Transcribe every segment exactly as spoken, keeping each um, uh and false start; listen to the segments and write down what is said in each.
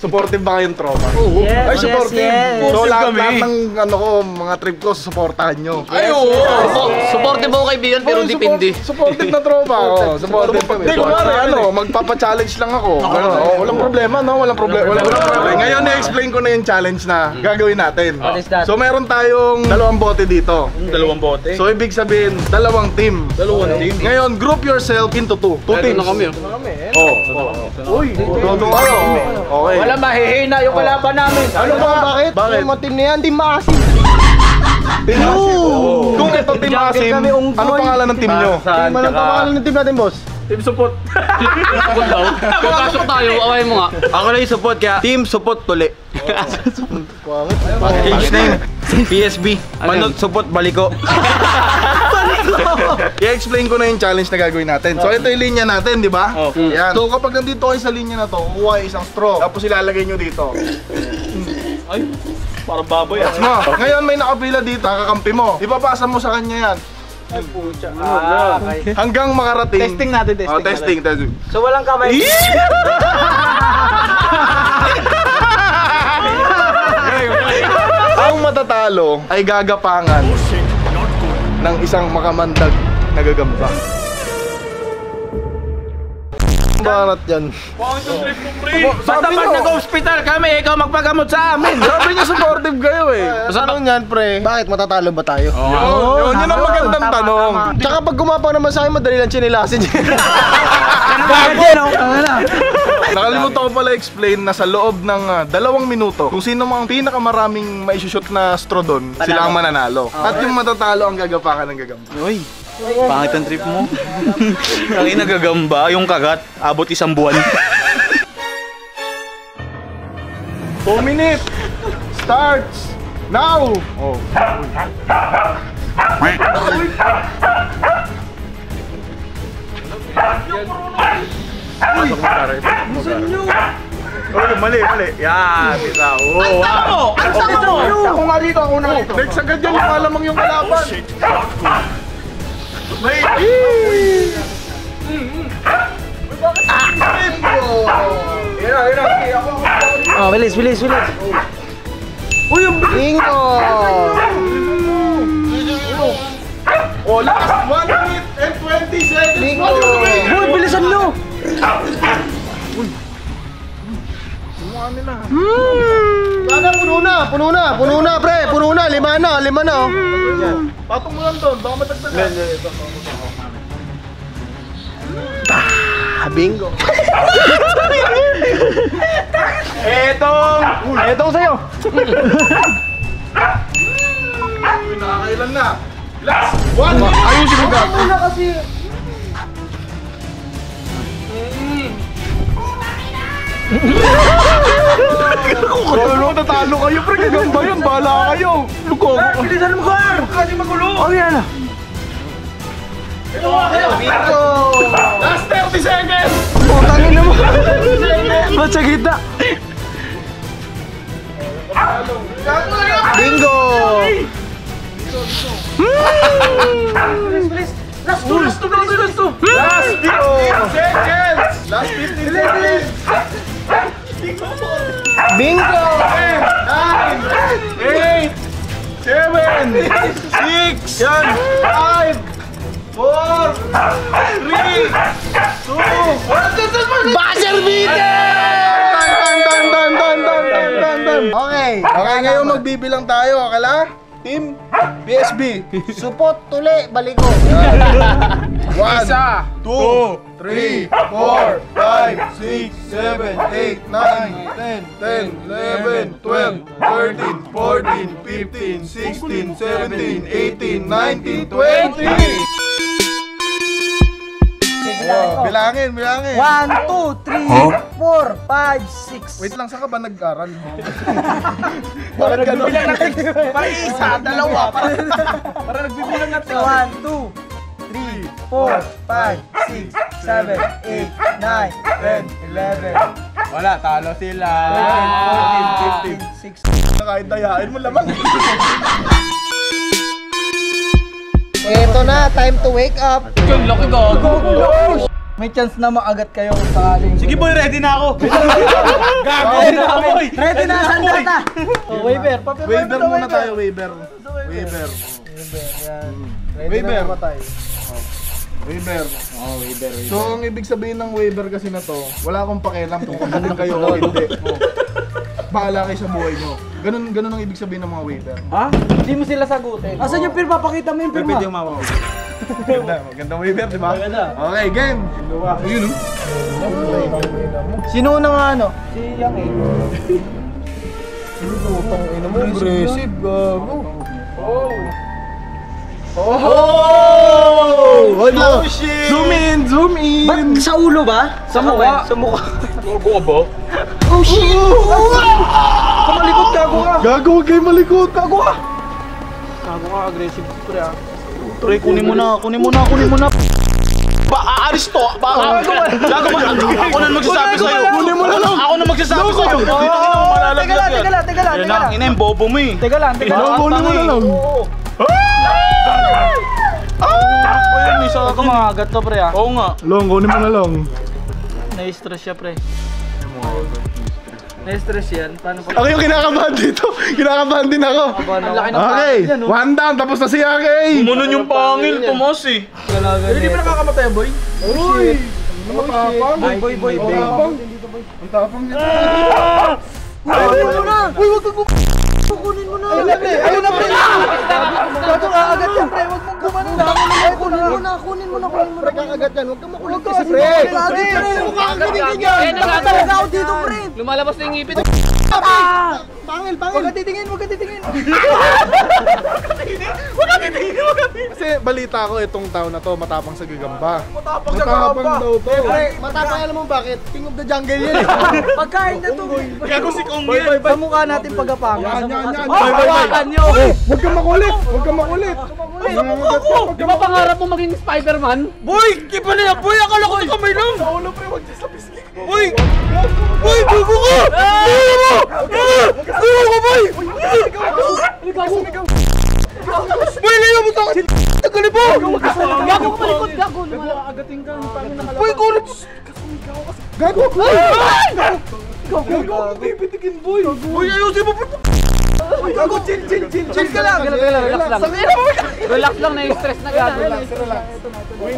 Supportive ba kayong tropa? Oo, yes, ay supportive! Yes, yes. So lahat, lahat ng ano ko, mga trip ko, susuportahan nyo. Yes, ay oo! Yes, yes. So, supportive ako kaibigan pero hindi pindi. Supportive na tropa ako, supportive kami. Hindi, kumari ano, magpapa-challenge lang ako. Walang problema, no? Walang problema. Ngayon na-explain ko na yung challenge na gagawin natin. So meron tayong dalawang bote dito. Dalawang bote? So ibig sabihin, dalawang team. Dalawang team? Ngayon, group yourself into two. Two teams. Ito na kami. Ito na kami. Oo. Uy! Ito kayo. Okay. Alam, mahihina yung kalaban namin. Ano ba? Bakit? Bakit? Yung mga team na yan, Team Masim. Team Masim? Oo. Kung ito Team Masim, ano pangalan ng team nyo? Anong pangalan ng team natin, boss? Team Support. Team Support daw? Kapasok tayo, away mo nga. Ako na yung support, kaya Team Support tuli. Change name. P S B. Manot Support Baliko. I-explain ko na yung challenge na gagawin natin. So ito yung linya natin, di ba? Okay. Yan. So kapag nandito kayo sa linya na to, kukuha isang straw. Tapos ilalagay nyo dito. Ay, parang baboy ah. Ngayon may nakapila dito, kakampi mo. Ipapasa mo sa kanya yan. Ay, pucha. Ah, okay. Hanggang makarating. Testing natin, testing. Oh, testing, testing. So walang kamay. Ang matatalo ay gagapangan ng isang makamandag na gagamba. Barat yan. Pangit yung trip mo, pre! Basta pag nag-hospital kami, ikaw magpagamot sa amin! Sabi niyo supportive kayo eh! Sa tanong yan, pre? Bakit matatalo ba tayo? Oo! Yun ang magandang tanong! Tsaka pag gumapaw naman sa akin, madali lang chinilasin yun! Nakalimutan ko pala explain na sa loob ng uh, dalawang minuto, kung sino mang pinakamaraming maishoot na straw doon, sila ang mananalo. Okay. At yung matatalo ang gagapakan ng gagamba. Uy, pangit ang trip mo. Ang inagagamba, yung kagat, abot isang buwan. Two minutes! Starts! Now! Oh. Uy! Masan nyo! Uy, mali, mali. Yan, isa. Ang tamo! Ang tamo! Ako nga dito, ako na dito. Next agad yan, lumalamang yung kalaban. May... Hira, hira. Oh, bilis, bilis, bilis. Uy, ang bilis! Bingo! Oh, last one minute and twenty seconds. Bingo! Uy, bilisan nyo! Sumuha nila. Sana puno na, puno na, puno na pre, puno na, lima na, lima na. Patong mo lang doon, baka matagtagan. Bingo. Etong, etong sa'yo. Nakakailan na. Last one. Ayusin mo ka. Una kasi. Kung tatalo kayo, pre, gagamba yan, bahala kayo. Luko ako. Bilisan mo, Gar! Kasi magulo! Oh, yan. Ito nga kayo, Vito! Last thirty seconds! Putangin na mo! Ba't sa kita? Bingo! Bilis, bilis! Last two, last two, last two! Last fifteen seconds! Last fifteen seconds! Bingo! nine, eight, seven, six, five, four, three, two, one. Buzzer beater! Okay, okay, ngayon magbibilang tayo, akala? Team P S B. Support tuli, baliko. one, two, three, four, five, six, seven, eight, nine, ten, eleven, twelve, thirteen, fourteen, fifteen, sixteen, seventeen, eighteen, nineteen, twenty. Oh, bilangin, bilangin. one, two, three, four, five, six. Wait lang, saan ka ba nag-aral? Para nagbibilang natin. Para isa, dalawa. Para nagbibilang natin. one, two, three, four, five, six, seven, eight, nine, ten, eleven. Wala, talo sila. twelve, thirteen, fifteen, sixteen. Kahit dayain mo lamang. Ito na, time to wake up. Good luck, ito. may chance na maagat kayo sakaling. Sige boy, ready na ako. Gago na ako boy. Ready na, handa na. Oh, waiver, paper waiver muna tayo, waiver. Waiver. Waiver. Waiver. Oh, waiver. So ang ibig sabihin ng waiver kasi na to, wala akong pakialam kung kukunin kayo o hindi. Bahala kayo sa buhay nyo. Ganun, ganun ang ibig sabihin ng mga waiter. Ha? Hindi mo sila sagutin. Asan yung pirma? Pakita mo yung pirma. Pwede yung mama ko. Ganda, maganda waiter, di ba? Maganda. Okay, game! Ayun o. Sino unang ano? Si Yang eh. Sino utang eh naman? Aggressive, gago. Oh! Oh! Oh shit! Zoom in! Zoom in! Ba't sa ulo ba? Sa mukha? Sa mukha. Buka ba? Oh shit! Kamalikot, gago ka! Gago, huwag kayo malikot! Gago ka! Gago ka, aggressive ko rin ah. Pre, kunin mo na, kunin mo na, kunin mo na! Ba-aaris to! Ba-aaris! Gago man! Ako na magsasabi sa'yo! Kunin mo na lang! Ako na magsasabi sa'yo! Teka lang, teka lang, teka lang! Yan ang inayang bobo mo eh! Teka lang, teka lang! Kunin mo na lang! May saka ka mga agat to pre ah! Oo nga! Long, kunin mo na lang! Na-stress siya pre. Na-stress yan? Paano pa? Ako yung kinakabahan dito! Kinakabahan din ako! Okay! One down! Tapos na si Aki! Umunan yung pangil! Tumas eh! Hindi ba nakakamatay boy? Uy! Nakakapang! Boy boy boy! Ang tapang niya! Uy! Uy! Uy! Huwag kang kukunin mo na! Ayun na pre! Gatong aagat yan pre! Huwag mong kumanin na! Kunin mo na! Kunin mo na! Kunin mo na! Kakagat yan! Huwag kang makulit kasi pre! Lagi pre! Nakatala na ako dito pre! Lumalabas na yung ngipin! Pangil! Pangil! Huwag ka titingin! Huwag ka titingin! Huwag ka titingin! Kasi balita ko itong taon na to matapang sa gagamba. Matapang sa gagamba! Matapang daw to! Matapang alam mo bakit? King of the jungle yan eh! Pagkain na to! Gago si Kong yan! Sa mukha natin pagkapangan! Pagkawakan nyo! Huwag kang makulit! Huwag kang makulit! Sa mukha ko! Di ba pangarap mo maging Spider-Man? Boy! Iba na yan! Boy! Akala ko ito may lang! Sa ulo pre! Huwag siya sa pislik! Boy! Boy! Bugo ko! Bugo mo! Bugo ko boy! Ligaw! Ligaw! Boy! Ligaw mo takot! Tagalipo! Gago ko palikot! Gago! Agating ka! Boy! Kulit! Gago! Gago! Gago! Bibitikin boy! Boy! Ayusin mo! Gago! Chill! Chill! Chill ka lang! Relax lang! Relax lang! Na-stress na gago! Relax! Relax! Boy!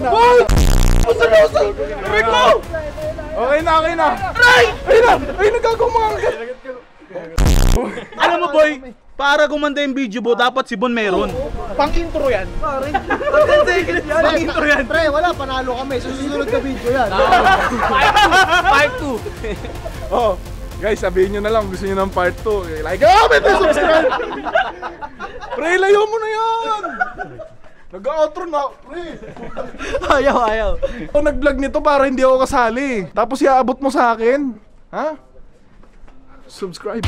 Pusunusan! Rico! Okay na! Okay na! Aray! Ay na! Ay na gago mga angkat! Alam mo boy, para kumanda yung video mo, dapat si Bon meron. Pang intro yan. Pang intro yan. Pre, wala, panalo kami. Susunod ka video yan. part two. Oh, guys, sabihin nyo na lang, gusto nyo ng part two. Like, oh, may subscribe! Pre, layo mo na yan! Nag-outro na, pre! Ayaw, ayaw. Nag-vlog nito para hindi ako kasali. Tapos iaabot mo sa akin. Ha? Subscribe.